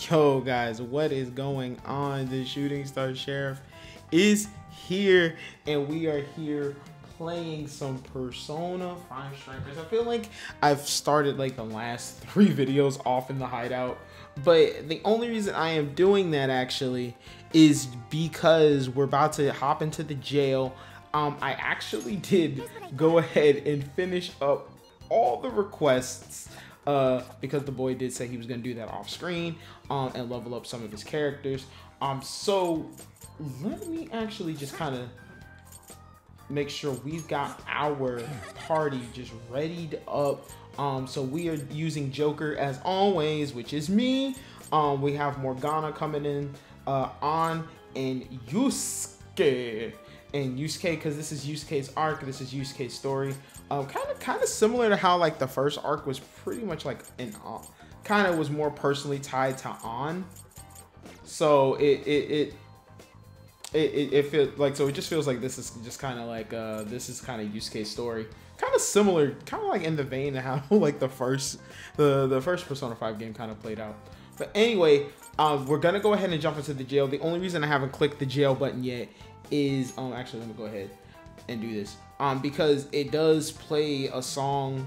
Yo guys, what is going on? The Shooting Star Sheriff is here and we are here playing some Persona 5 Strikers. I feel like I've started like the last 3 videos off in the hideout, but the only reason I am doing that actually is because we're about to hop into the jail. I actually did go ahead and finish up all the requests because the boy did say he was gonna do that off screen and level up some of his characters. So let me actually just kind of make sure we've got our party just readied up. So we are using Joker as always, which is me. We have Morgana coming in on, and Yusuke. And Yusuke, because this is Yusuke's arc, this is Yusuke's story. Kind of similar to how like the first arc was pretty much like an kind of was more personally tied to on. So it feels like, so it just feels like this is just kind of like this is kind of Yusuke's story. Kind of similar, kind of like in the vein of how like the first Persona 5 game kind of played out. But anyway, we're gonna go ahead and jump into the jail. The only reason I haven't clicked the jail button yet is actually let me go ahead and do this because it does play a song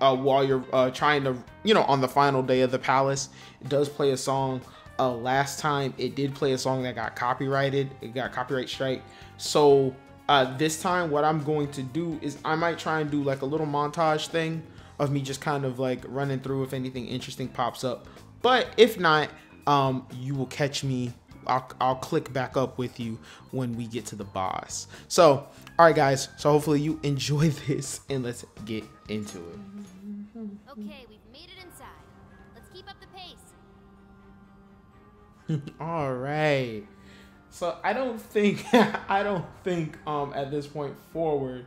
while you're trying to, you know, on the final day of the palace. It does play a song. Last time it did play a song that got copyrighted, it got copyright strike. So this time what I'm going to do is I might try and do like a little montage thing of me just kind of like running through if anything interesting pops up, but if not, you will catch me. I'll click back up with you when we get to the boss. So, all right guys, so hopefully you enjoy this and let's get into it. Okay, we've made it inside. Let's keep up the pace. All right. So I don't think at this point forward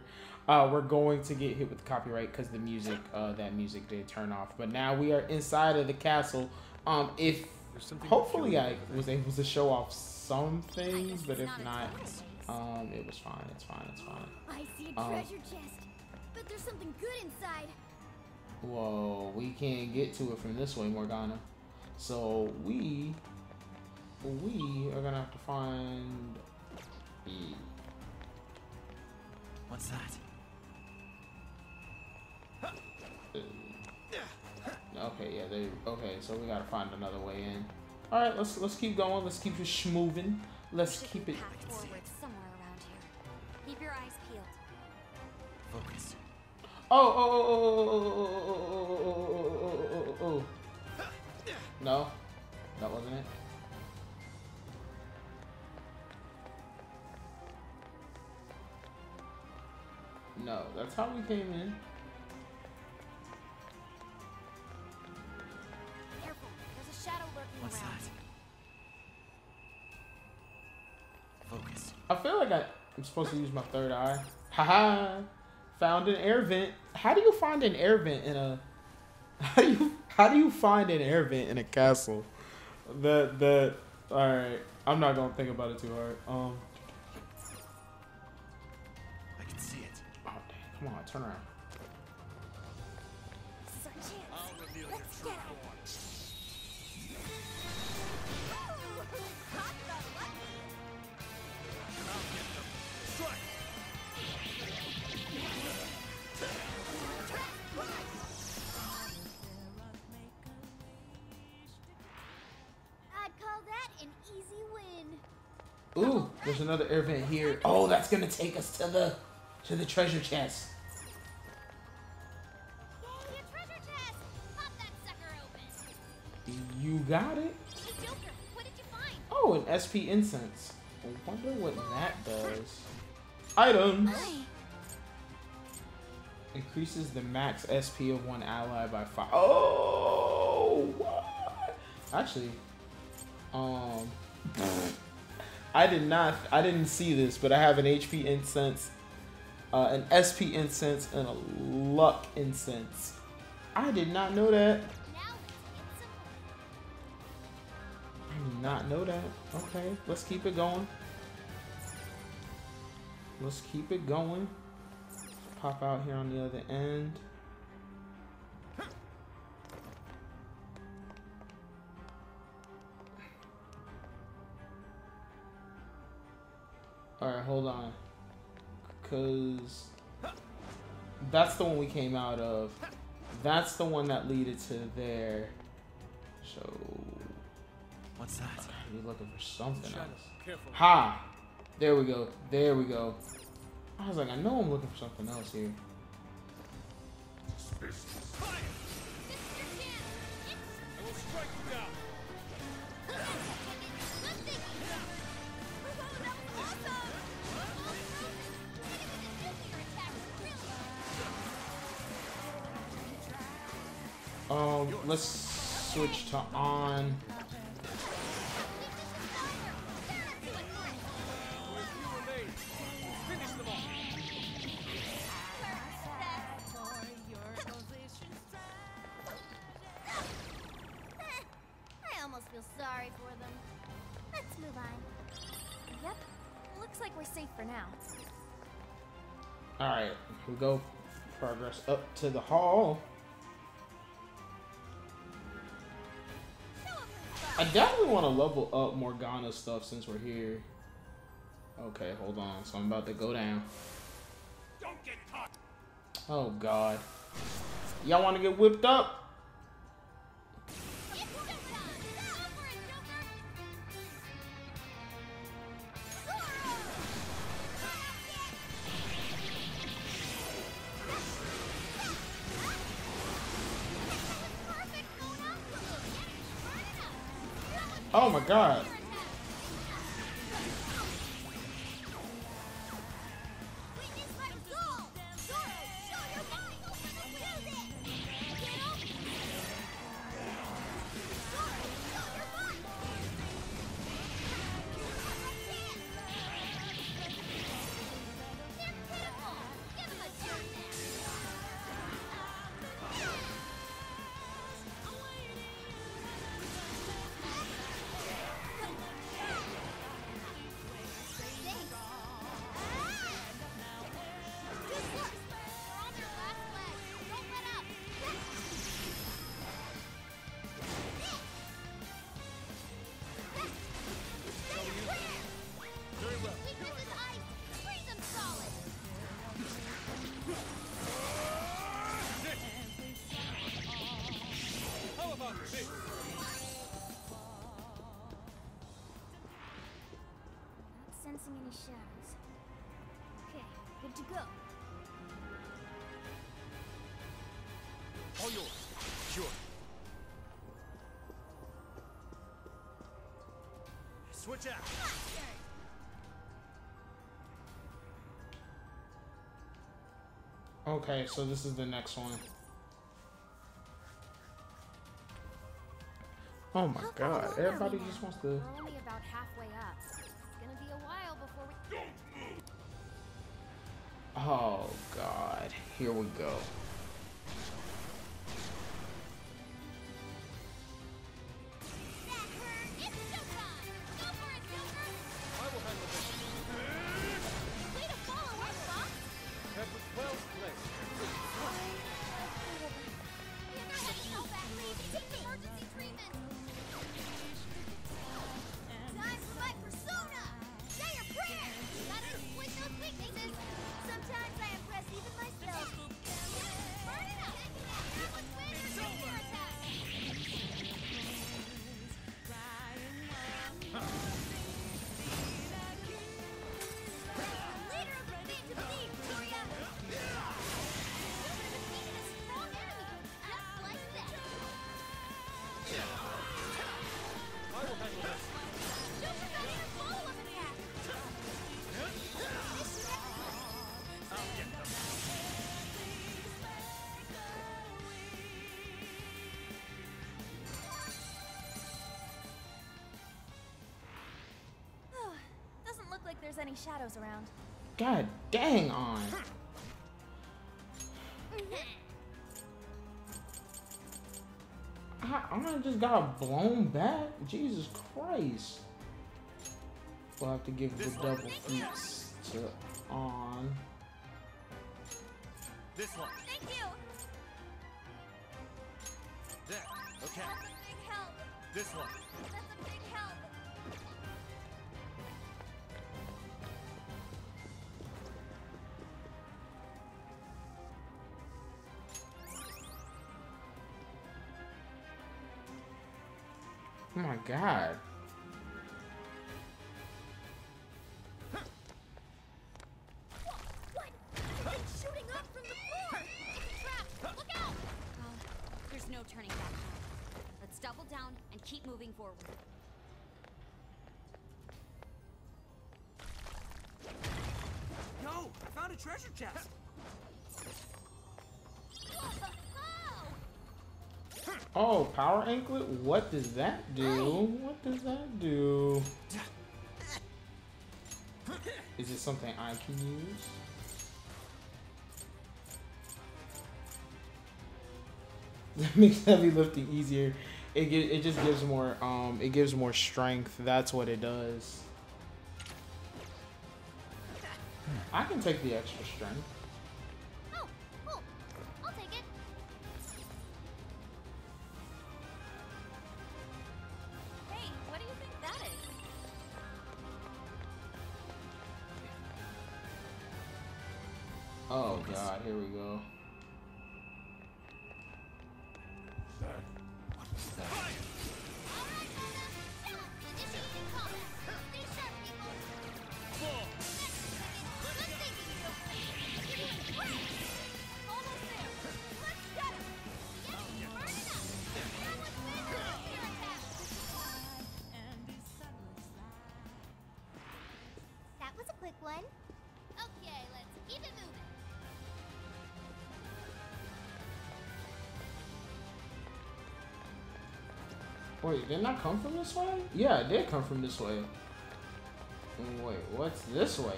we're going to get hit with copyright because the music that music did turn off. But now we are inside of the castle. If hopefully I was able to show off some things, but if not, it was fine. It's fine. I see a treasure chest, but there's something good inside. Whoa, we can't get to it from this way, Morgana. So we are gonna have to find. What's that? Okay, yeah, okay, so we gotta find another way in. All right, let's keep going. Let's keep it schmoving. Let's keep it forward somewhere around here. Keep your eyes peeled. Focus. Oh. No, that wasn't it. No, that's how we came in. What's that? Focus. I feel like I'm supposed to use my third eye. Haha! Found an air vent. How do you find an air vent in a? How do you find an air vent in a castle? The all right. I'm not gonna think about it too hard. I can see it. Oh dang! Come on, turn around. Ooh, there's another air vent here. Oh, that's gonna take us to the treasure chest. Yay, a treasure chest! Pop that sucker open. You got it. Hey, Joker, what did you find? Oh, an SP incense. I wonder what that does. Items. Increases the max SP of one ally by 5. Oh, what? Actually, I didn't see this, but I have an HP incense, an SP incense, and a luck incense. I did not know that. I did not know that. Okay, let's keep it going. Let's keep it going. Pop out here on the other end. Alright, hold on. Because that's the one we came out of. That's the one that leaded to there. So... what's that? You're looking for something else. Careful. Ha! There we go. There we go. I was like, I know I'm looking for something else here. Let's switch to on. Go progress up to the hall. I definitely want to level up Morgana's stuff since we're here. Okay, hold on. So I'm about to go down. Don't get caught. Oh God. Y'all want to get whipped up? Oh my God. Switch out. Okay, so this is the next one. Oh my God, everybody just wants to... we're only about halfway up. It's gonna be a while before we... oh God, here we go. There's any shadows around. God dang on. I just got blown back. Jesus Christ. We'll have to give the double feats to on. This one. Thank you. There. Okay. That's a big help. This one. That's a big help. Oh my god. Oh, power anklet? What does that do? What does that do? Is it something I can use? That makes heavy lifting easier. It just gives more it gives more strength. That's what it does. I can take the extra strength. Oh, cool. I'll take it. Hey, what do you think that is? Oh god, here we go. Wait, didn't I come from this way? Yeah, I did come from this way. Wait, what's this way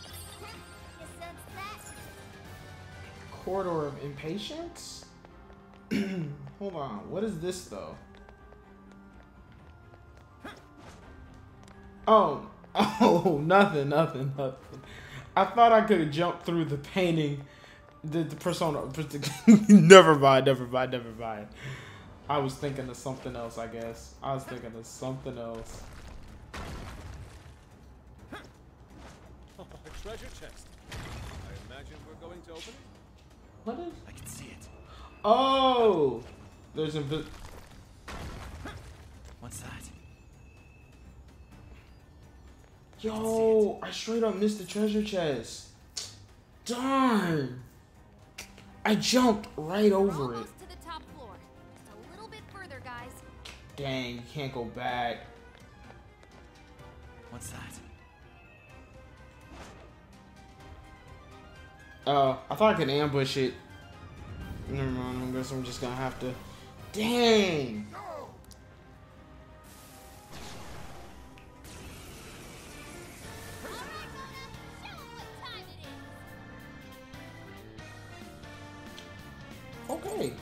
then? Corridor of Impatience? Hold on, what is this though? Oh, nothing. I thought I could have jumped through the painting. The persona, never mind. I was thinking of something else, I guess. Oh, a treasure chest. I imagine we're going to open it. What is? I can see it. Oh, there's a. What's that? Yo, I straight up missed the treasure chest. Darn. I jumped right over it. To the top floor. Just a little bit further, guys. Dang, you can't go back. What's that? I thought I could ambush it. Never mind, I guess I'm just gonna have to. Dang! Okay.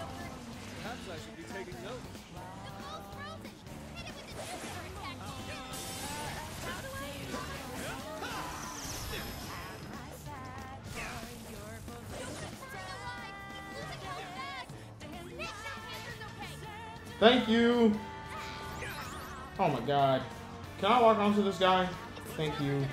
Perhaps I should be taking notes. Thank you. Oh my god. Can I walk onto this guy? Thank you.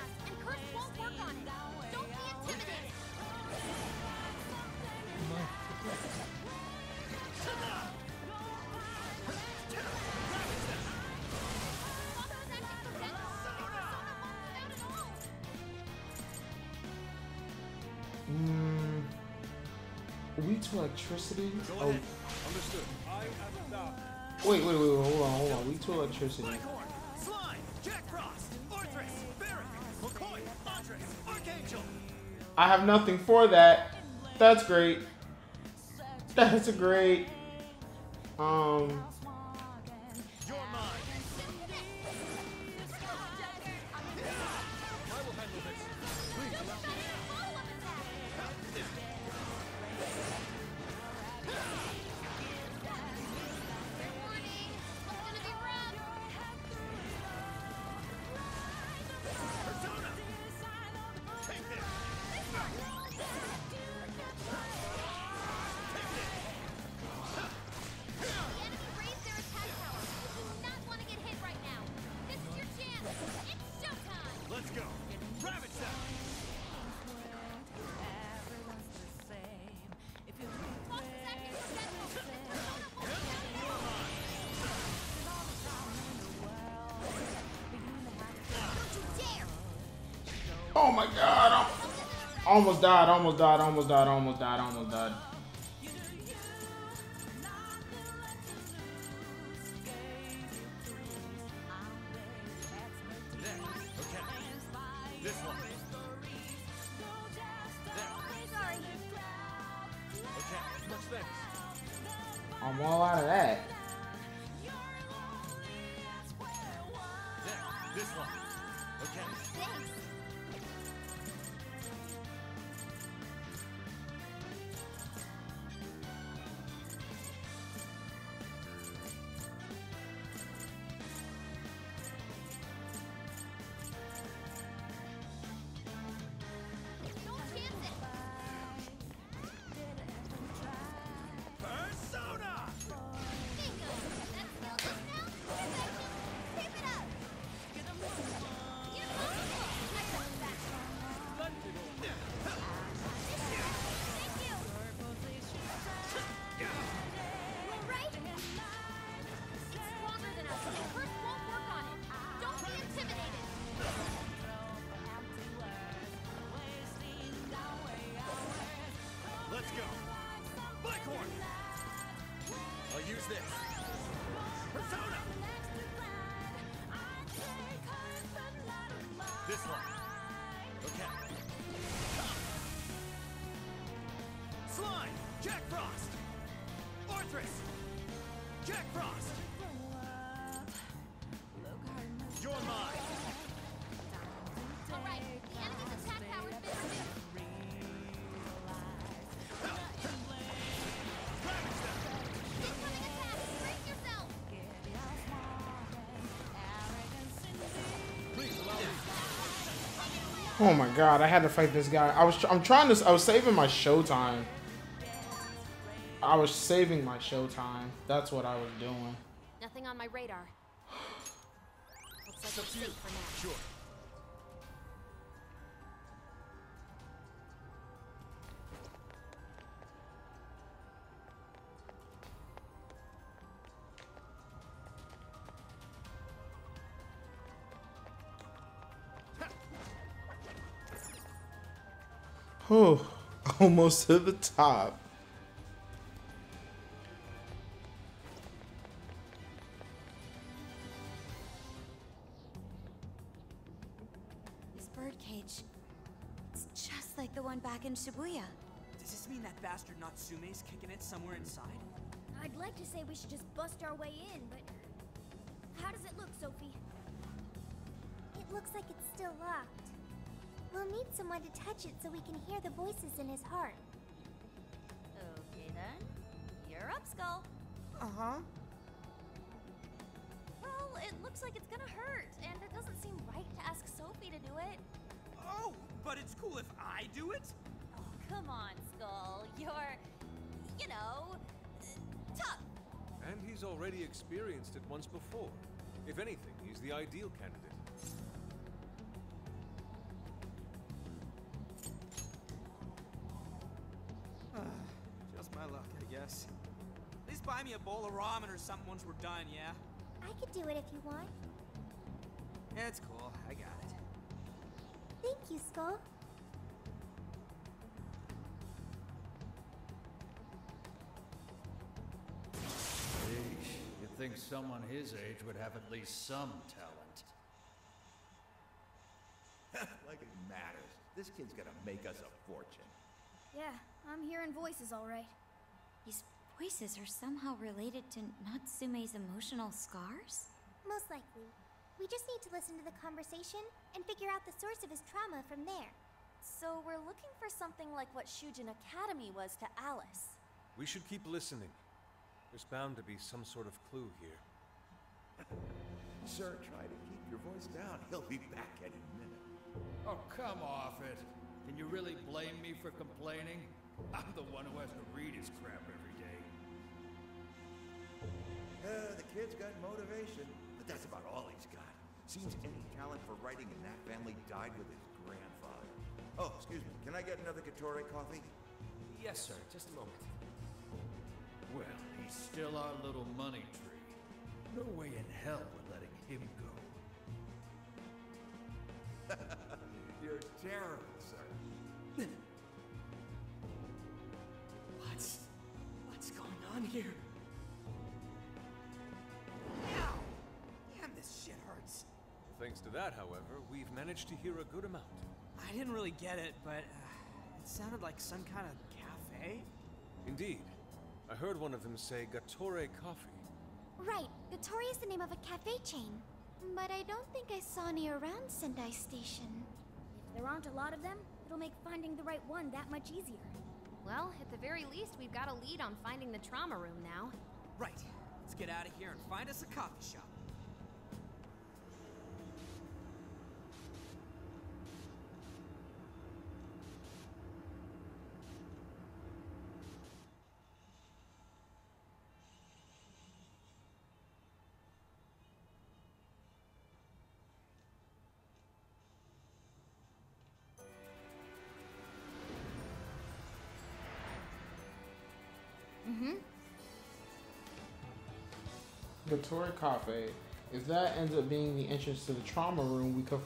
Weak to electricity? Oh. Understood. Wait, hold on. Weak to electricity. I have nothing for that. That's great. That's a great. Oh my god! Almost died, almost died, almost died, almost died, almost died. I'm all out of that. This one. Okay. This. Persona. This one. Okay. Slime. Jack Frost. Orthrus. Jack Frost. You're mine. All right. The enemy's attack power has been reduced. Oh my god, I had to fight this guy. I was saving my showtime. I was saving my showtime. That's what I was doing. Nothing on my radar. Looks like it's safe for now. Sure. Oh, almost to the top. This birdcage, it's just like the one back in Shibuya. Does this mean that bastard Natsume's kicking it somewhere inside? I'd like to say we should just bust our way in, but how does it look, Sophie? It looks like it's still locked. We'll need someone to touch it so we can hear the voices in his heart. Okay then, you're up, Skull. Uh-huh. Well, it looks like it's gonna hurt, and it doesn't seem right to ask Sophie to do it. Oh, but it's cool if I do it? Oh, come on, Skull. You're, you know, tough. And he's already experienced it once before. If anything, he's the ideal candidate. Yes. At least buy me a bowl of ramen or something once we're done, yeah? I could do it if you want. Yeah, it's cool. I got it. Thank you, Skull. Eesh, you'd think someone his age would have at least some talent. Like it matters. This kid's gonna make us a fortune. Yeah, I'm hearing voices all right. These voices are somehow related to Natsume's emotional scars? Most likely. We just need to listen to the conversation and figure out the source of his trauma from there. So we're looking for something like what Shujin Academy was to Alice. We should keep listening. There's bound to be some sort of clue here. Sir, try to keep your voice down. He'll be back any minute. Oh, come off it. Can you really blame me for complaining? I'm the one who has to read his crap every day. The kid's got motivation, but that's about all he's got. Seems any talent for writing in that family died with his grandfather. Oh, excuse me, can I get another Katori coffee? Yes, sir, just a moment. Well, he's still our little money tree. No way in hell we're letting him go. You're You're terrible, sir. What's going on here? Ow! Damn, this shit hurts. Thanks to that, however, we've managed to hear a good amount. I didn't really get it, but it sounded like some kind of cafe. Indeed. I heard one of them say Katori Coffee. Right. Katori is the name of a cafe chain. But I don't think I saw any around Sendai Station. If there aren't a lot of them, it'll make finding the right one that much easier. Well, at the very least, we've got a lead on finding the trauma room now. Right. Let's get out of here and find us a coffee shop. Katori Coffee. If that ends up being the entrance to the trauma room, we could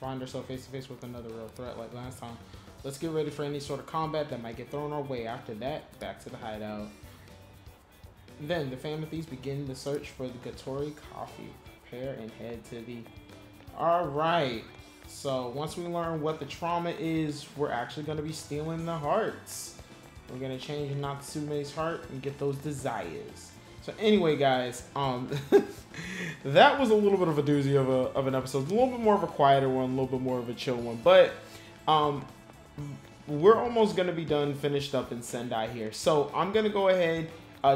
find ourselves face to face with another real threat like last time. Let's get ready for any sort of combat that might get thrown our way. After that, back to the hideout. Then the Phantom Thieves begin the search for the Katori Coffee. Prepare and head to the... Alright, so once we learn what the trauma is, we're actually going to be stealing the hearts. We're going to change Natsume's heart and get those desires. So anyway, guys, that was a little bit of a doozy of an episode. A little bit more of a quieter one, a little bit more of a chill one. But we're almost going to be done, finished up in Sendai here. So I'm going to go ahead,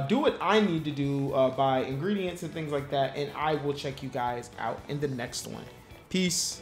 do what I need to do by ingredients and things like that. And I will check you guys out in the next one. Peace.